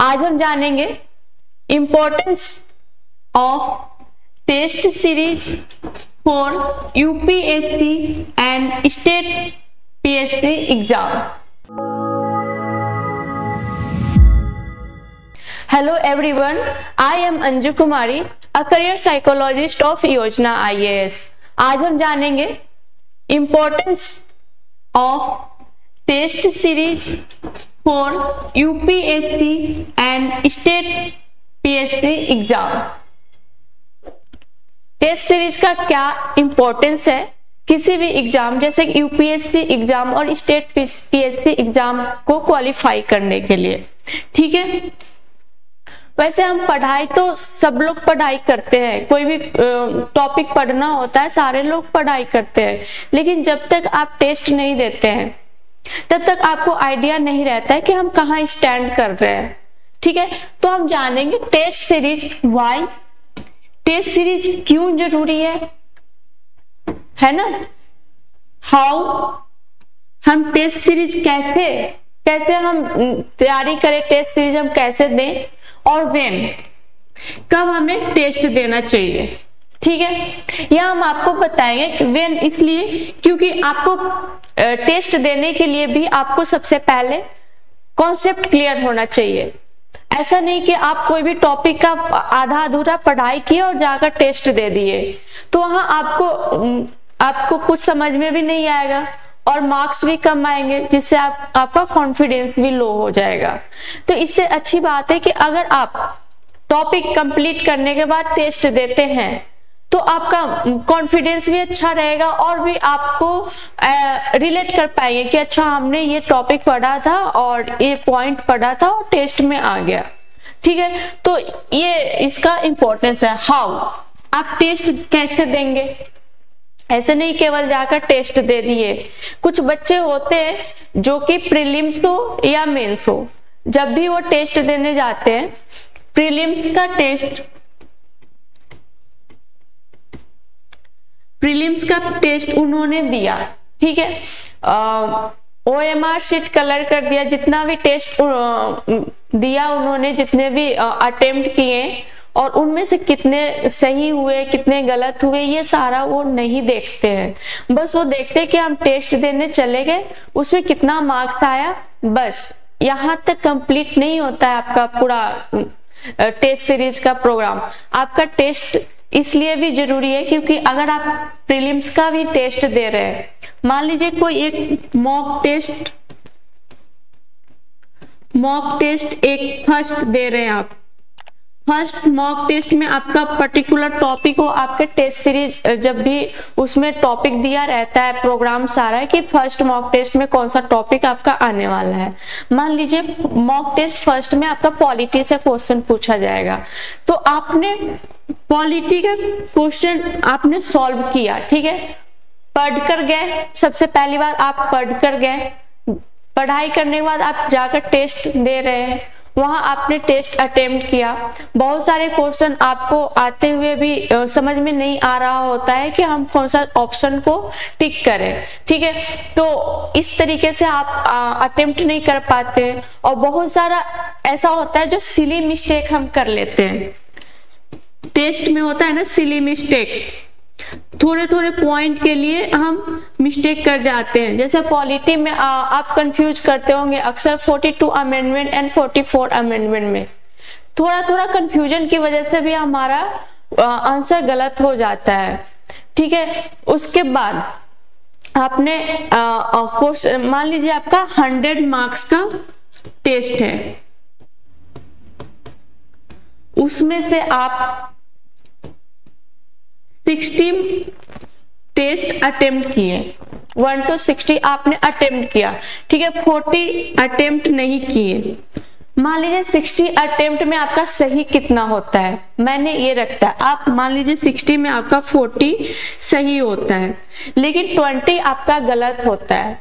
आज हम जानेंगे importance of test series for UPSC and state PSC exam. Hello everyone, I am Anju Kumari, a career psychologist of Yojana IAS. आज हम जानेंगे importance of test series for UPSC and state PSC exam. Test series का क्या importance है किसी भी exam जैसे UPSC exam और स्टेट पीएससी एग्जाम को क्वालिफाई करने के लिए। ठीक है, वैसे हम पढ़ाई तो सब लोग पढ़ाई करते हैं, कोई भी टॉपिक पढ़ना होता है सारे लोग पढ़ाई करते हैं, लेकिन जब तक आप टेस्ट नहीं देते हैं तब तक आपको आइडिया नहीं रहता है कि हम कहाँ स्टैंड कर रहे हैं। ठीक है, तो हम जानेंगे test series why, test series क्यों जरूरी है ना, हाउ हम टेस्ट सीरीज कैसे हम तैयारी करें, टेस्ट सीरीज हम कैसे दें और व्हेन, कब हमें टेस्ट देना चाहिए। ठीक है, यह हम आपको बताएंगे व्हेन, इसलिए क्योंकि आपको टेस्ट देने के लिए भी आपको सबसे पहले कॉन्सेप्ट क्लियर होना चाहिए। ऐसा नहीं कि आप कोई भी टॉपिक का आधा अधूरा पढ़ाई किए और जाकर टेस्ट दे दिए, तो वहां आपको कुछ समझ में भी नहीं आएगा और मार्क्स भी कम आएंगे, जिससे आपका कॉन्फिडेंस भी लो हो जाएगा। तो इससे अच्छी बात है कि अगर आप टॉपिक कंप्लीट करने के बाद टेस्ट देते हैं तो आपका कॉन्फिडेंस भी अच्छा रहेगा और भी आपको रिलेट कर पाएंगे कि अच्छा हमने ये टॉपिक पढ़ा था और ये पॉइंट पढ़ा था और टेस्ट में आ गया। ठीक है, तो ये इसका इंपॉर्टेंस है। हाउ आप टेस्ट कैसे देंगे, ऐसे नहीं केवल जाकर टेस्ट दे दिए। कुछ बच्चे होते हैं जो कि प्रीलिम्स हो या मेंस हो, जब भी वो टेस्ट देने जाते हैं प्रीलिम्स का टेस्ट उन्होंने दिया, ठीक है, ओएमआर शीट कलर कर दिया, जितना भी टेस्ट दिया उन्होंने, जितने भी अटेम्प्ट किए और उनमें से कितने सही हुए कितने गलत हुए ये सारा वो नहीं देखते हैं। बस वो देखते हैं कि हम टेस्ट देने चले गए, उसमें कितना मार्क्स आया, बस यहाँ तक कंप्लीट नहीं होता है आपका पूरा टेस्ट सीरीज का प्रोग्राम। आपका टेस्ट इसलिए भी जरूरी है क्योंकि अगर आप प्रीलिम्स का भी टेस्ट दे रहे हैं, मान लीजिए कोई एक मॉक टेस्ट एक फर्स्ट दे रहे हैं, आप फर्स्ट मॉक टेस्ट में आपका पर्टिकुलर टॉपिक हो, आपके टेस्ट सीरीज जब भी उसमें टॉपिक दिया रहता है प्रोग्राम सारा कि फर्स्ट मॉक टेस्ट में कौन सा टॉपिक आपका आने वाला है। मान लीजिए मॉक टेस्ट फर्स्ट में आपका पॉलिटी से क्वेश्चन पूछा जाएगा, तो आपने पॉलिटी का क्वेश्चन आपने सॉल्व किया, ठीक है, पढ़ कर गए, सबसे पहली बार आप पढ़ कर गए, पढ़ाई करने के बाद आप जाकर टेस्ट दे रहे हैं, वहां आपने टेस्ट अटेम्प्ट किया, बहुत सारे क्वेश्चन आपको आते हुए भी समझ में नहीं आ रहा होता है कि हम कौन सा ऑप्शन को टिक करें। ठीक है, तो इस तरीके से आप अटेम्प्ट नहीं कर पाते और बहुत सारा ऐसा होता है जो सिली मिस्टेक हम कर लेते हैं। टेस्ट में होता है ना सिली मिस्टेक, थोड़े थोड़े पॉइंट के लिए हम मिस्टेक कर जाते हैं। जैसे पॉलिटी में आप कंफ्यूज करते होंगे अक्सर 42 अमेंडमेंट एंड 44 अमेंडमेंट में, थोड़ा थोड़ा कंफ्यूजन की वजह से भी हमारा आंसर गलत हो जाता है। ठीक है, उसके बाद आपने क्वेश्चन, मान लीजिए आपका 100 मार्क्स का टेस्ट है, उसमें से आप 60 टेस्ट अटेम्प्ट किए, 1 to 60 आपने अटेम्प्ट किया, ठीक है, 40 अटेम्प्ट नहीं किए। मान लीजिए 60 अटेम्प्ट में आपका सही कितना होता है, मैंने ये रखता है, आप मान लीजिए 60 में आपका 40 सही होता है लेकिन 20 आपका गलत होता है,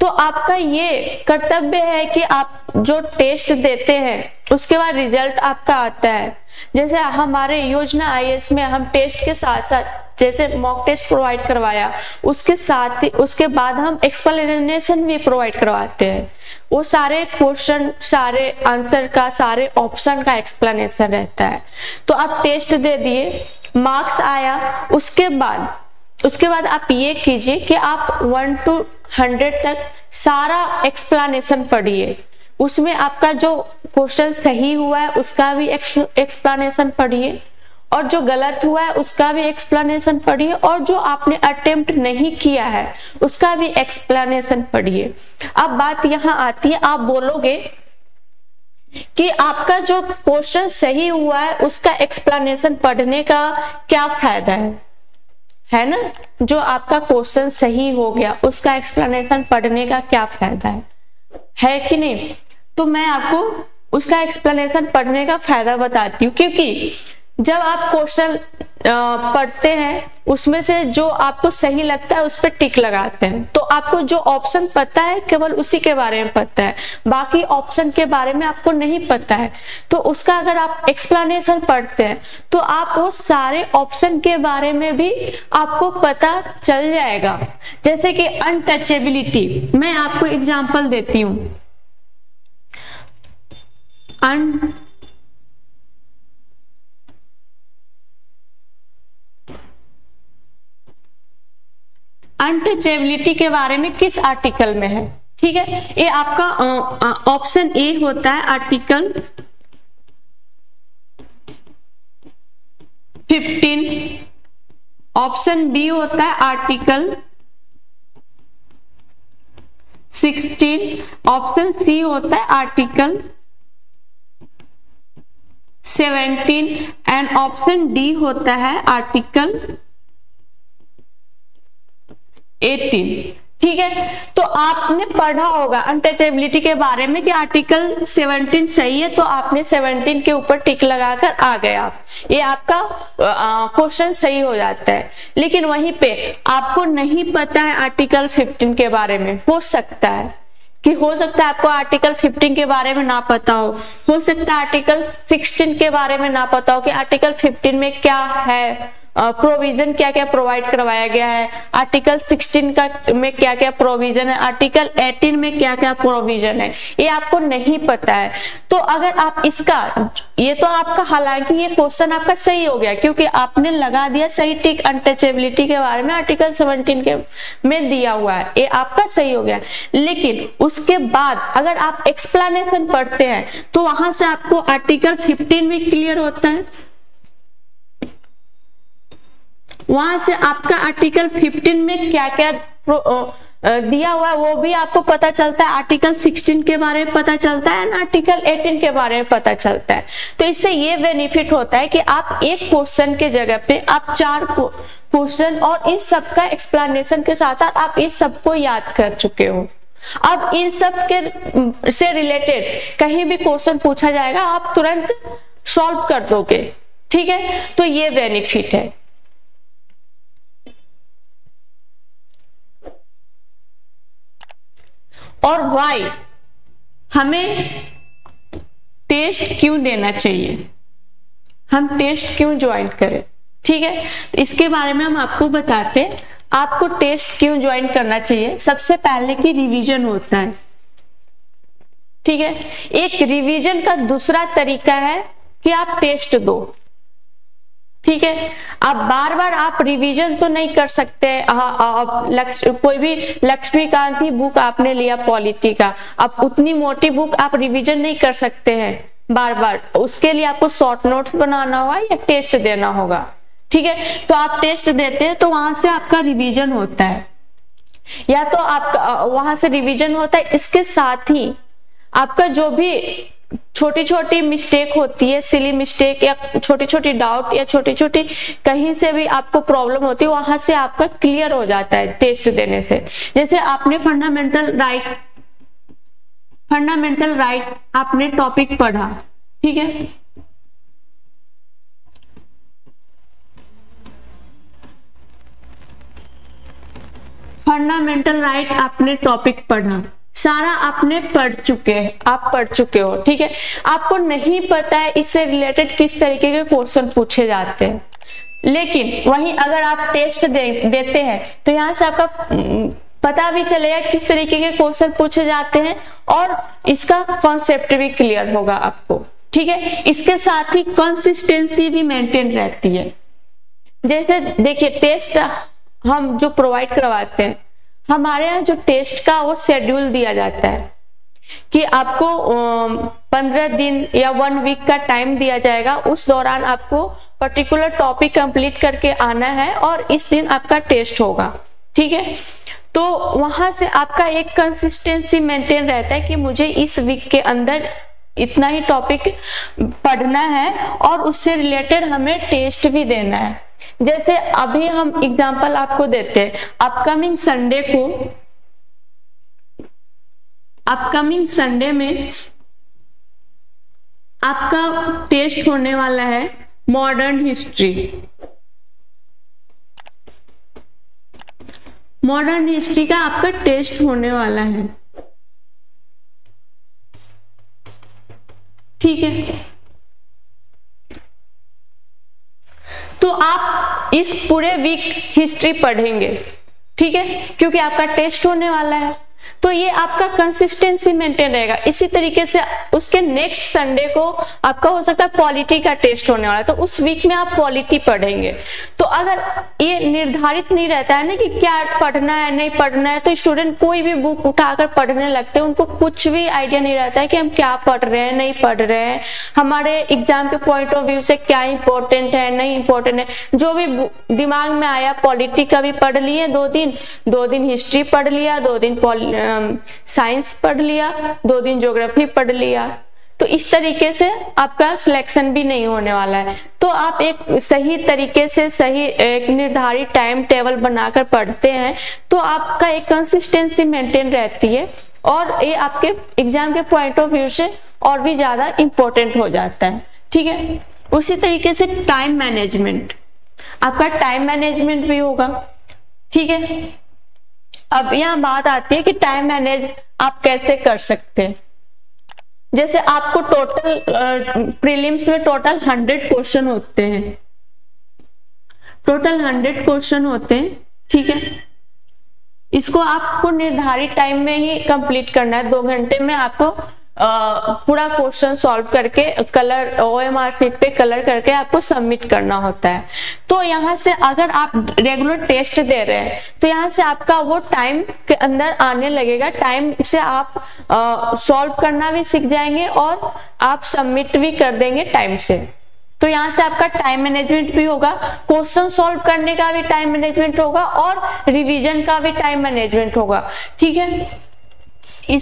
तो आपका ये कर्तव्य है कि आप जो टेस्ट देते हैं उसके बाद रिजल्ट आपका आता है। जैसे हमारे योजना आईएएस में हम टेस्ट के साथ साथ जैसे मॉक टेस्ट प्रोवाइड करवाया, उसके साथ ही उसके बाद हम एक्सप्लेनेशन भी प्रोवाइड करवाते हैं। वो सारे क्वेश्चन, सारे आंसर का, सारे ऑप्शन का एक्सप्लेनेशन रहता है। तो आप टेस्ट दे दिए, मार्क्स आया, उसके बाद आप ये कीजिए कि आप 1 to 100 तक सारा एक्सप्लेनेशन पढ़िए। उसमें आपका जो क्वेश्चन सही हुआ है उसका भी एक्सप्लेनेशन पढ़िए, और जो गलत हुआ है उसका भी एक्सप्लेनेशन पढ़िए, और जो आपने अटेम्प्ट नहीं किया है उसका भी एक्सप्लेनेशन पढ़िए। अब बात यहाँ आती है, आप बोलोगे कि आपका जो क्वेश्चन सही हुआ है उसका एक्सप्लेनेशन पढ़ने का क्या फायदा है ना? जो आपका क्वेश्चन सही हो गया उसका एक्सप्लेनेशन पढ़ने का क्या फायदा है कि नहीं? तो मैं आपको उसका एक्सप्लेनेशन पढ़ने का फायदा बताती हूँ, क्योंकि जब आप क्वेश्चन पढ़ते हैं उसमें से जो आपको सही लगता है उस पर टिक लगाते हैं, तो आपको जो ऑप्शन पता है केवल उसी के बारे में पता है, बाकी ऑप्शन के बारे में आपको नहीं पता है। तो उसका अगर आप एक्सप्लेनेशन पढ़ते हैं तो आप वो सारे ऑप्शन के बारे में भी आपको पता चल जाएगा। जैसे कि अनटचेबिलिटी, मैं आपको एग्जाम्पल देती हूँ। अनटचेबिलिटी के बारे में किस आर्टिकल में है? ठीक है, ये आपका ऑप्शन ए होता है, आर्टिकल 15। ऑप्शन बी होता है आर्टिकल 16। ऑप्शन सी होता है आर्टिकल 17 एंड ऑप्शन डी होता है आर्टिकल 18। ठीक है, तो आपने पढ़ा होगा अनटचेबिलिटी के बारे में कि आर्टिकल 17 सही है, तो आपने 17 के ऊपर टिक लगाकर आ गए आप, ये आपका क्वेश्चन सही हो जाता है। लेकिन वहीं पे आपको नहीं पता है आर्टिकल 15 के बारे में, हो सकता है आपको आर्टिकल 15 के बारे में ना पता हो सकता है आर्टिकल 16 के बारे में ना पता हो कि आर्टिकल 15 में क्या है, प्रोविजन क्या क्या प्रोवाइड करवाया गया है, आर्टिकल 16 का में क्या क्या प्रोविजन है, आर्टिकल 18 में क्या क्या प्रोविजन है, ये आपको नहीं पता है। तो अगर आप इसका, ये तो आपका, हालांकि ये क्वेश्चन आपका सही हो गया क्योंकि आपने लगा दिया सही टिक, अनटचेबिलिटी के बारे में आर्टिकल 17 के में दिया हुआ है, ये आपका सही हो गया। लेकिन उसके बाद अगर आप एक्सप्लेनेशन पढ़ते हैं तो वहां से आपको आर्टिकल 15 भी क्लियर होता है, वहां से आपका आर्टिकल 15 में क्या क्या दिया हुआ है वो भी आपको पता चलता है, आर्टिकल 16 के बारे में पता चलता है एंड आर्टिकल 18 के बारे में पता चलता है। तो इससे ये बेनिफिट होता है कि आप एक क्वेश्चन के जगह पे आप 4 क्वेश्चन और इन सब का एक्सप्लेनेशन के साथ साथ आप इन सबको याद कर चुके हो। अब इन सब के से रिलेटेड कहीं भी क्वेश्चन पूछा जाएगा आप तुरंत सॉल्व कर दोगे। ठीक है, तो ये बेनिफिट है। और वाई, हमें टेस्ट क्यों देना चाहिए, हम टेस्ट क्यों ज्वाइन करें? ठीक है, तो इसके बारे में हम आपको बताते हैं आपको टेस्ट क्यों ज्वाइन करना चाहिए। सबसे पहले कि रिवीजन होता है। ठीक है, एक रिवीजन का दूसरा तरीका है कि आप टेस्ट दो। ठीक है, आप बार बार आप रिवीजन तो नहीं कर सकते। कोई भी लक्ष्मीकांत की बुक आपने लिया पॉलिटी का, आप उतनी मोटी बुक आप रिवीजन नहीं कर सकते हैं बार बार, उसके लिए आपको शॉर्ट नोट्स बनाना होगा या टेस्ट देना होगा। ठीक है, तो आप टेस्ट देते हैं तो वहां से आपका रिवीजन होता है, या तो आपका वहां से रिवीजन होता है। इसके साथ ही आपका जो भी छोटी छोटी मिस्टेक होती है, सिली मिस्टेक या छोटी छोटी डाउट या छोटी छोटी कहीं से भी आपको प्रॉब्लम होती है, वहां से आपका क्लियर हो जाता है टेस्ट देने से। जैसे आपने फंडामेंटल राइट आपने टॉपिक पढ़ा। ठीक है, फंडामेंटल राइट आपने टॉपिक पढ़ा, सारा आपने पढ़ चुके हैं, आप पढ़ चुके हो, ठीक है। आपको नहीं पता है इससे रिलेटेड किस तरीके के क्वेश्चन पूछे जाते हैं, लेकिन वहीं अगर आप टेस्ट देते हैं तो यहाँ से आपका पता भी चलेगा किस तरीके के क्वेश्चन पूछे जाते हैं और इसका कॉन्सेप्ट भी क्लियर होगा आपको, ठीक है। इसके साथ ही कंसिस्टेंसी भी मेंटेन रहती है। जैसे देखिए टेस्ट हम जो प्रोवाइड करवाते हैं, हमारे यहाँ जो टेस्ट का वो शेड्यूल दिया जाता है कि आपको 15 दिन या 1 वीक का टाइम दिया जाएगा, उस दौरान आपको पर्टिकुलर टॉपिक कंप्लीट करके आना है और इस दिन आपका टेस्ट होगा, ठीक है। तो वहां से आपका एक कंसिस्टेंसी मेंटेन रहता है कि मुझे इस वीक के अंदर इतना ही टॉपिक पढ़ना है और उससे रिलेटेड हमें टेस्ट भी देना है। जैसे अभी हम एग्जांपल आपको देते हैं, अपकमिंग संडे में आपका टेस्ट होने वाला है मॉडर्न हिस्ट्री का आपका टेस्ट होने वाला है, ठीक है। तो आप इस पूरे वीक हिस्ट्री पढ़ेंगे, ठीक है, क्योंकि आपका टेस्ट होने वाला है। तो ये आपका कंसिस्टेंसी मेंटेन रहेगा। इसी तरीके से उसके नेक्स्ट संडे को आपका हो सकता है पॉलिटी का टेस्ट होने वाला है, तो उस वीक में आप पॉलिटी पढ़ेंगे। तो अगर ये निर्धारित नहीं रहता है ना कि क्या पढ़ना है नहीं पढ़ना है, तो स्टूडेंट कोई भी बुक उठाकर पढ़ने लगते हैं, उनको कुछ भी आइडिया नहीं रहता है कि हम क्या पढ़ रहे हैं नहीं पढ़ रहे हैं, हमारे एग्जाम के पॉइंट ऑफ व्यू से क्या इंपॉर्टेंट है नहीं इंपॉर्टेंट है। जो भी दिमाग में आया पॉलिटी का भी पढ़ लिए, 2 दिन हिस्ट्री पढ़ लिया, 2 दिन साइंस पढ़ लिया, 2 दिन ज्योग्राफी पढ़ लिया। तो इस तरीके से आपका सिलेक्शन भी नहीं होने वाला है। तो आप एक सही तरीके से सही एक निर्धारित टाइम टेबल बनाकर पढ़ते हैं तो आपका एक कंसिस्टेंसी मेंटेन रहती है और ये आपके एग्जाम के पॉइंट ऑफ व्यू से और भी ज्यादा इंपॉर्टेंट हो जाता है, ठीक है। उसी तरीके से टाइम मैनेजमेंट, आपका टाइम मैनेजमेंट भी होगा, ठीक है। अब यहाँ बात आती है कि टाइम मैनेज आप कैसे कर सकते हैं। जैसे आपको टोटल प्रीलिम्स में टोटल 100 क्वेश्चन होते हैं, टोटल 100 क्वेश्चन होते हैं, ठीक है। इसको आपको निर्धारित टाइम में ही कंप्लीट करना है। 2 घंटे में आपको पूरा क्वेश्चन सॉल्व करके कलर OMR शीट पे कलर करके आपको सबमिट करना होता है। तो यहाँ से अगर आप रेगुलर टेस्ट दे रहे हैं तो यहाँ से आपका वो टाइम के अंदर आने लगेगा। टाइम से आप सॉल्व करना भी सीख जाएंगे और आप सबमिट भी कर देंगे टाइम से। तो यहाँ से आपका टाइम मैनेजमेंट भी होगा, क्वेश्चन सॉल्व करने का भी टाइम मैनेजमेंट होगा और रिविजन का भी टाइम मैनेजमेंट होगा, ठीक है।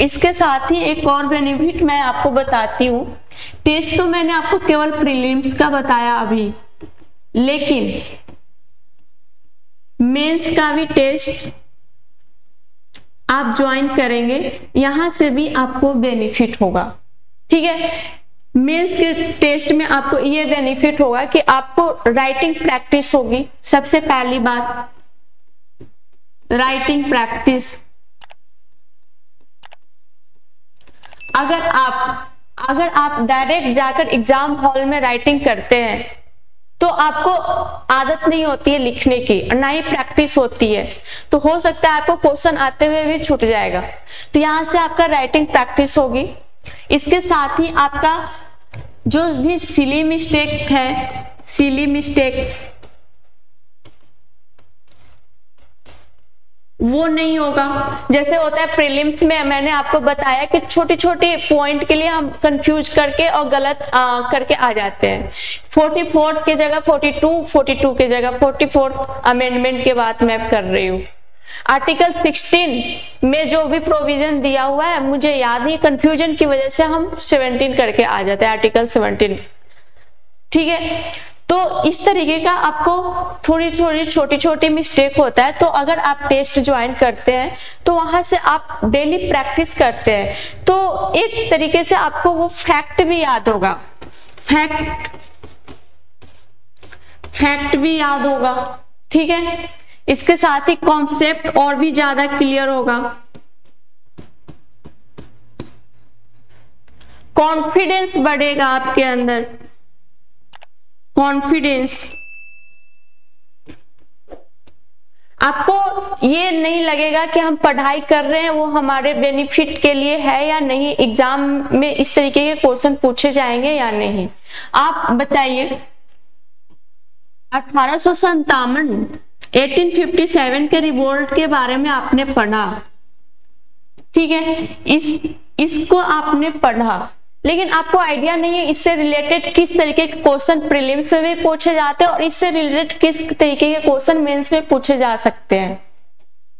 इसके साथ ही एक और बेनिफिट मैं आपको बताती हूँ। टेस्ट तो मैंने आपको केवल प्रीलिम्स का बताया अभी, लेकिन मेंस का भी टेस्ट आप ज्वाइन करेंगे, यहाँ से भी आपको बेनिफिट होगा, ठीक है। मेंस के टेस्ट में आपको ये बेनिफिट होगा कि आपको राइटिंग प्रैक्टिस होगी। सबसे पहली बात राइटिंग प्रैक्टिस, अगर आप डायरेक्ट जाकर एग्जाम हॉल में राइटिंग करते हैं तो आपको आदत नहीं होती है लिखने की, ना ही प्रैक्टिस होती है, तो हो सकता है आपको क्वेश्चन आते हुए भी छूट जाएगा। तो यहाँ से आपका राइटिंग प्रैक्टिस होगी। इसके साथ ही आपका जो भी सिली मिस्टेक वो नहीं होगा। जैसे होता है प्रीलिम्स में मैंने आपको बताया कि छोटी छोटी पॉइंट के लिए हम कंफ्यूज करके और गलत करके आ जाते हैं। 44 के जगह 42, 42 के जगह 44 अमेंडमेंट के बात मैं कर रही हूँ। आर्टिकल 16 में जो भी प्रोविजन दिया हुआ है मुझे याद नहीं, कंफ्यूजन की वजह से हम 17 करके आ जाते हैं, आर्टिकल 17, ठीक है। तो इस तरीके का आपको थोड़ी थोड़ी छोटी छोटी मिस्टेक होता है। तो अगर आप टेस्ट ज्वाइन करते हैं तो वहां से आप डेली प्रैक्टिस करते हैं तो एक तरीके से आपको वो फैक्ट भी याद होगा, फैक्ट भी याद होगा, ठीक है। इसके साथ ही कॉन्सेप्ट और भी ज्यादा क्लियर होगा। कॉन्फिडेंस बढ़ेगा आपके अंदर, कॉन्फिडेंस। आपको ये नहीं लगेगा कि हम पढ़ाई कर रहे हैं वो हमारे बेनिफिट के लिए है या नहीं, एग्जाम में इस तरीके के क्वेश्चन पूछे जाएंगे या नहीं। आप बताइए 1857 1857 के रिवोल्ट के बारे में आपने पढ़ा, ठीक है, इसको आपने पढ़ा, लेकिन आपको आइडिया नहीं है इससे रिलेटेड किस तरीके के क्वेश्चन प्रीलिम्स में भी पूछे जाते हैं और इससे रिलेटेड किस तरीके के क्वेश्चन मेंस में पूछे जा सकते हैं।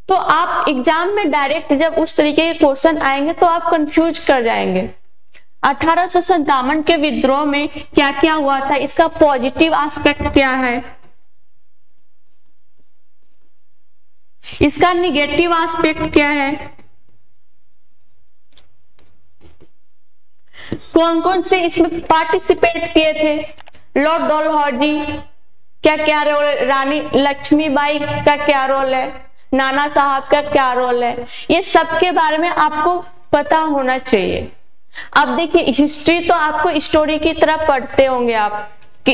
तो आप एग्जाम में डायरेक्ट जब उस तरीके के क्वेश्चन आएंगे तो आप कंफ्यूज कर जाएंगे। 1857 के विद्रोह में क्या क्या हुआ था, इसका पॉजिटिव एस्पेक्ट क्या है, इसका निगेटिव एस्पेक्ट क्या है, कौन कौन से इसमें पार्टिसिपेट किए थे, लॉर्ड डलहौजी क्या क्या रोल है, रानी लक्ष्मीबाई का क्या रोल है, नाना साहब का क्या रोल है, ये सब के बारे में आपको पता होना चाहिए। अब देखिए हिस्ट्री तो आपको स्टोरी की तरह पढ़ते होंगे आप कि,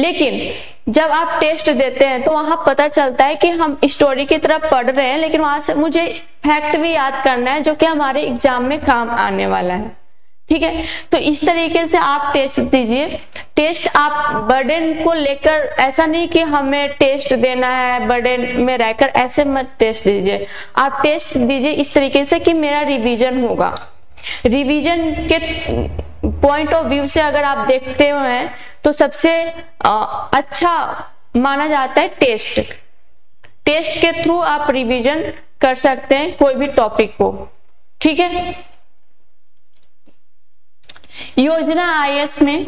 लेकिन जब आप टेस्ट देते हैं तो वहां पता चलता है कि हम स्टोरी की तरह पढ़ रहे हैं, लेकिन वहां से मुझे फैक्ट भी याद करना है जो कि हमारे एग्जाम में काम आने वाला है, ठीक है। तो इस तरीके से आप टेस्ट दीजिए। टेस्ट आप बर्डन को लेकर, ऐसा नहीं कि हमें टेस्ट देना है बर्डन में रहकर, ऐसे मत टेस्ट दीजिए। आप टेस्ट दीजिए इस तरीके से कि मेरा रिवीजन होगा। रिवीजन के पॉइंट ऑफ व्यू से अगर आप देखते हैं तो सबसे अच्छा माना जाता है टेस्ट। टेस्ट के थ्रू आप रिवीजन कर सकते हैं कोई भी टॉपिक को, ठीक है। योजना आईएएस में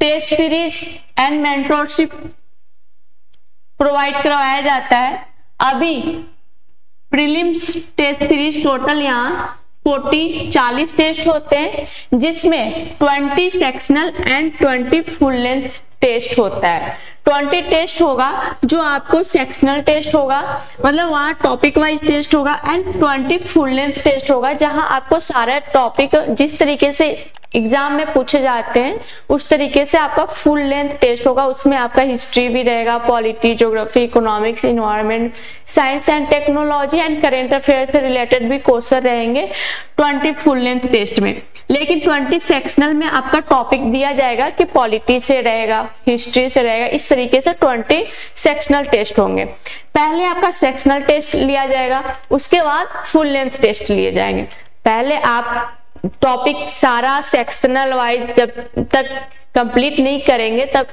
test series and mentorship provide करवाया जाता है। अभी प्रीलिम्स टेस्ट सीरीज टोटल यहाँ 40-40 टेस्ट होते हैं, जिसमें 20 sectional and 20 full length test होता है। 20 टेस्ट होगा जो आपको सेक्शनल टेस्ट होगा, मतलब वहाँ टॉपिक वाइज टेस्ट होगा, एंड 20 फुल लेंथ टेस्ट होगा जहाँ आपको सारे टॉपिक जिस तरीके से एग्जाम में पूछे जाते हैं उस तरीके से आपका फुल लेंथ टेस्ट होगा। उसमें आपका हिस्ट्री भी रहेगा, polity, geography, economics, environment, science and technology and current affair से रिलेटेड भी क्वेश्चन रहेंगे 20 फुल लेंथ टेस्ट में। लेकिन 20 सेक्शनल में आपका टॉपिक दिया जाएगा कि पॉलिटी से रहेगा, हिस्ट्री से रहेगा, इस तरीके से 20 सेक्शनल टेस्ट होंगे। पहले आपका सेक्शनल टेस्ट लिया जाएगा, उसके बाद फुल लेंथ टेस्ट लिए जाएंगे। पहले आप टॉपिक सारा सेक्शनल वाइज जब तक कंप्लीट नहीं करेंगे तब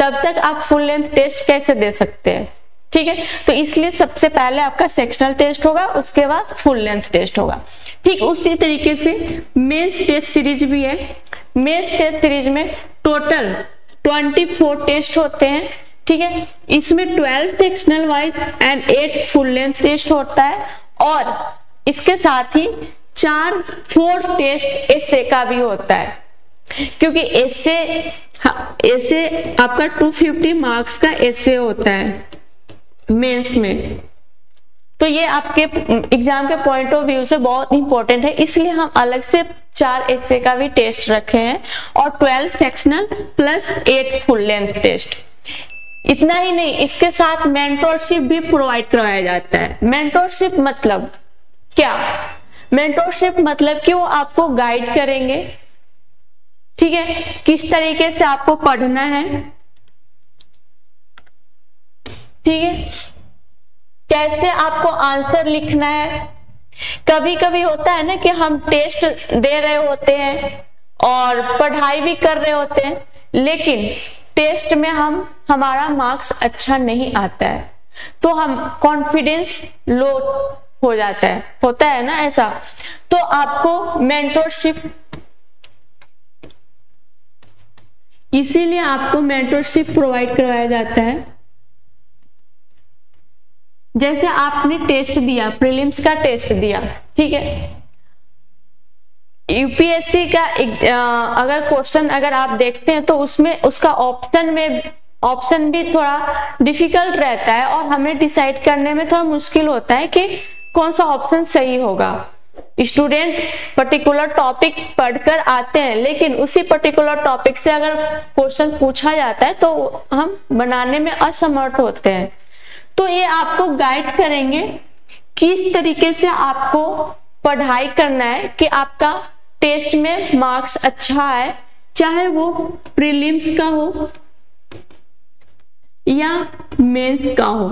तक आप फुल लेंथ टेस्ट कैसे दे सकते हैं, ठीक है। तो इसलिए सबसे पहले आपका सेक्शनल टेस्ट होगा, उसके बाद फुल लेंथ टेस्ट होगा, ठीक। उसी तरीके से मेंस टेस्ट सीरीज भी है। मेंस टेस्ट सीरीज में टोटल 24 टेस्ट होते हैं, ठीक है। इसमें 12 sectional wise and 8 full length test होता है, और इसके साथ ही 4 टेस्ट एसे का भी होता है, क्योंकि एसे आपका 250 मार्क्स का एसे होता है मेंस में। तो ये आपके एग्जाम के पॉइंट ऑफ व्यू से बहुत इंपॉर्टेंट है, इसलिए हम अलग से 4 एसे का भी टेस्ट रखे हैं, और 12 sectional plus 8 full length test. इतना ही नहीं, इसके साथ मेंटोरशिप भी प्रोवाइड करवाया जाता है। मेंटोरशिप मतलब क्या? मेंटोरशिप मतलब कि वो आपको गाइड करेंगे, ठीक है, किस तरीके से आपको पढ़ना है, ठीक है, कैसे आपको आंसर लिखना है। कभी कभी होता है ना कि हम टेस्ट दे रहे होते हैं और पढ़ाई भी कर रहे होते हैं, लेकिन टेस्ट में हमारा मार्क्स अच्छा नहीं आता है, तो हम कॉन्फिडेंस लो हो जाता है, होता है ना ऐसा। तो आपको मेंटोरशिप, इसीलिए आपको मेंटोरशिप प्रोवाइड करवाया जाता है। जैसे आपने टेस्ट दिया, प्रीलिम्स का टेस्ट दिया, ठीक है, यूपीएससी का अगर क्वेश्चन अगर आप देखते हैं तो उसमें उसका ऑप्शन भी थोड़ा डिफिकल्ट रहता है और हमें डिसाइड करने में थोड़ा मुश्किल होता है कि कौन सा ऑप्शन सही होगा। स्टूडेंट पर्टिकुलर टॉपिक पढ़कर आते हैं, लेकिन उसी पर्टिकुलर टॉपिक से अगर क्वेश्चन पूछा जाता है तो हम बनाने में असमर्थ होते हैं। तो ये आपको गाइड करेंगे किस तरीके से आपको पढ़ाई करना है कि आपका टेस्ट में मार्क्स अच्छा आए, चाहे वो प्रीलिम्स का हो या मेंस का हो।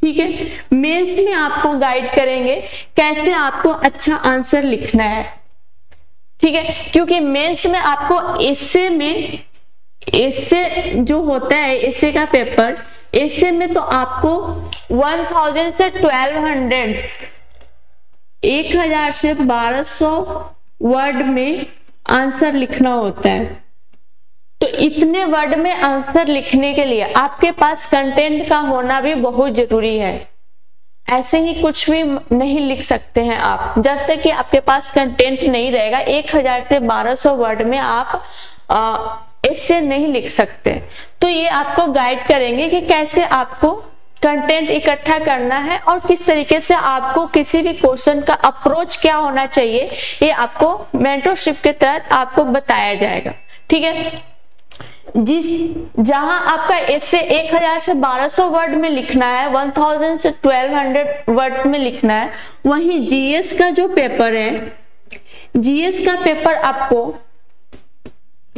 ठीक है, मेंस में आपको गाइड करेंगे कैसे आपको अच्छा आंसर लिखना है। ठीक है, क्योंकि मेंस में आपको एसे जो होता है, एसे का पेपर, एसे में तो आपको 1000 से 1200 1000 से 1200 वर्ड में आंसर लिखना होता है। तो इतने वर्ड में आंसर लिखने के लिए आपके पास कंटेंट का होना भी बहुत जरूरी है। ऐसे ही कुछ भी नहीं लिख सकते हैं आप जब तक कि आपके पास कंटेंट नहीं रहेगा। 1000 से 1200 वर्ड में आप ऐसे नहीं लिख सकते। तो ये आपको गाइड करेंगे कि कैसे आपको कंटेंट इकट्ठा करना है और किस तरीके से आपको किसी भी क्वेश्चन का अप्रोच क्या होना चाहिए, ये आपको मेंटरशिप के तहत आपको बताया जाएगा। ठीक है, जहां आपका ऐसे 1000 से 1200 वर्ड में लिखना है, 1000 से 1200 वर्ड में लिखना है, वहीं जीएस का जो पेपर है, जीएस का पेपर आपको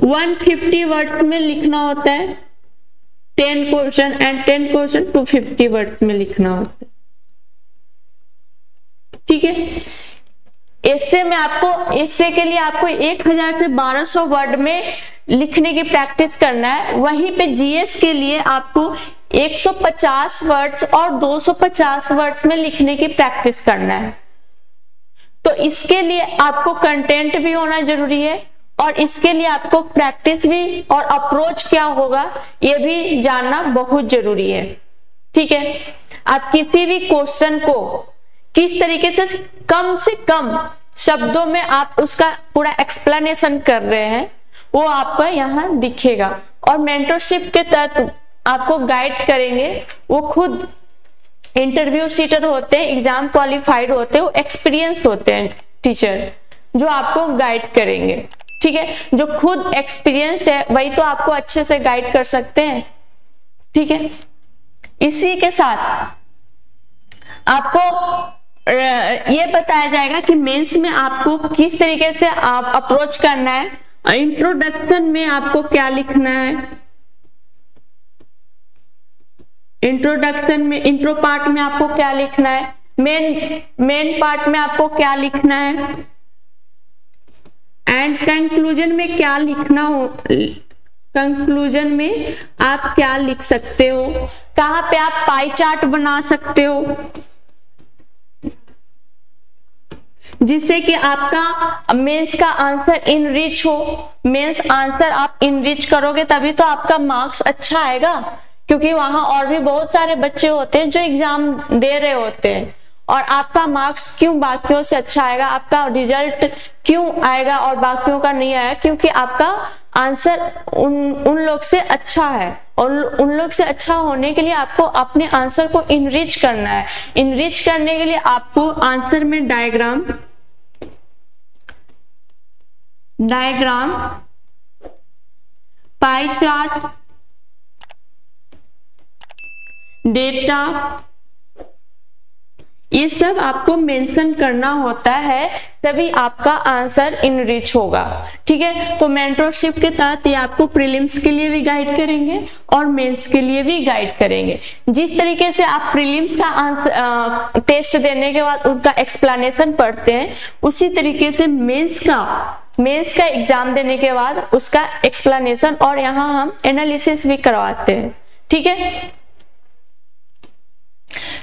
150 वर्ड्स में लिखना होता है। 10 क्वेश्चन 250 वर्ड्स में लिखना होता है। ठीक है, ऐसे में आपको, ऐसे के लिए आपको 1000 से 1200 वर्ड में लिखने की प्रैक्टिस करना है। वहीं पे जीएस के लिए आपको 150 वर्ड्स और 250 वर्ड्स में लिखने की प्रैक्टिस करना है। तो इसके लिए आपको कंटेंट भी होना जरूरी है और इसके लिए आपको प्रैक्टिस भी और अप्रोच क्या होगा ये भी जानना बहुत जरूरी है। ठीक है, आप किसी भी क्वेश्चन को किस तरीके से कम शब्दों में आप उसका पूरा एक्सप्लेनेशन कर रहे हैं, वो आपको यहाँ दिखेगा। और मेंटरशिप के तहत आपको गाइड करेंगे, वो खुद इंटरव्यू सीटर होते हैं, एग्जाम क्वालिफाइड होते हैं, वो एक्सपीरियंस होते हैं टीचर जो आपको गाइड करेंगे। ठीक है, जो खुद एक्सपीरियंस्ड है वही तो आपको अच्छे से गाइड कर सकते हैं। ठीक है, इसी के साथ आपको ये बताया जाएगा कि मेंस में आपको किस तरीके से आप अप्रोच करना है। इंट्रोडक्शन में आपको क्या लिखना है, इंट्रोडक्शन में, इंट्रो पार्ट में आपको क्या लिखना है, मेन पार्ट में आपको क्या लिखना है, एंड कंक्लूजन में क्या लिखना हो, कंक्लूजन में आप क्या लिख सकते हो, कहाँ पे आप पाई चार्ट बना सकते हो जिससे कि आपका मेंस का आंसर इनरिच हो। मेंस आंसर आप इनरिच करोगे तभी तो आपका मार्क्स अच्छा आएगा, क्योंकि वहां और भी बहुत सारे बच्चे होते हैं जो एग्जाम दे रहे होते हैं। और आपका मार्क्स क्यों बाकियों से अच्छा आएगा, आपका रिजल्ट क्यों आएगा और बाकियों का नहीं आया, क्योंकि आपका आंसर उन लोग से अच्छा है। और उन लोग से अच्छा होने के लिए आपको अपने आंसर को इनरिच करना है। इनरिच करने के लिए आपको आंसर में डायग्राम, पाई चार्ट, डेटा, ये सब आपको मेंशन करना होता है, तभी आपका आंसर इनरिच होगा। ठीक है, तो मेंटरशिप के तहत ये आपको प्रीलिम्स के लिए भी गाइड करेंगे और मेंस के लिए भी गाइड करेंगे। जिस तरीके से आप प्रीलिम्स का आंसर टेस्ट देने के बाद उनका एक्सप्लेनेशन पढ़ते हैं, उसी तरीके से मेंस का एग्जाम देने के बाद उसका एक्सप्लेनेशन और यहाँ हम एनालिसिस भी करवाते हैं। ठीक है,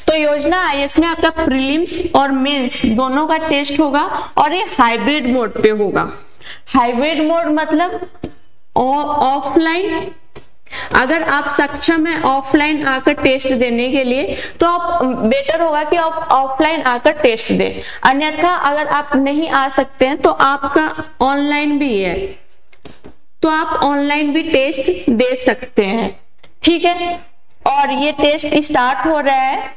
तो योजना आईएएस में आपका प्रीलिम्स और मेंस दोनों का टेस्ट होगा और ये हाइब्रिड मोड पे होगा। हाइब्रिड मोड मतलब ऑफलाइन अगर आप सक्षम है ऑफलाइन आकर टेस्ट देने के लिए तो आप बेटर होगा कि आप ऑफलाइन आकर टेस्ट दें, अन्यथा अगर आप नहीं आ सकते हैं तो आपका ऑनलाइन भी है, तो आप ऑनलाइन भी टेस्ट दे सकते हैं। ठीक है, और ये टेस्ट स्टार्ट हो रहा है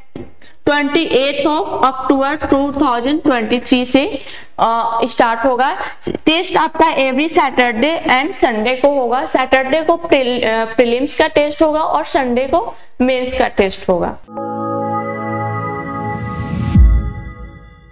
28 अक्टूबर 2023 से स्टार्ट होगा। टेस्ट आपका एवरी सैटरडे एंड संडे को होगा। सैटरडे को प्रीलिम्स का टेस्ट होगा और संडे को मेंस का टेस्ट होगा।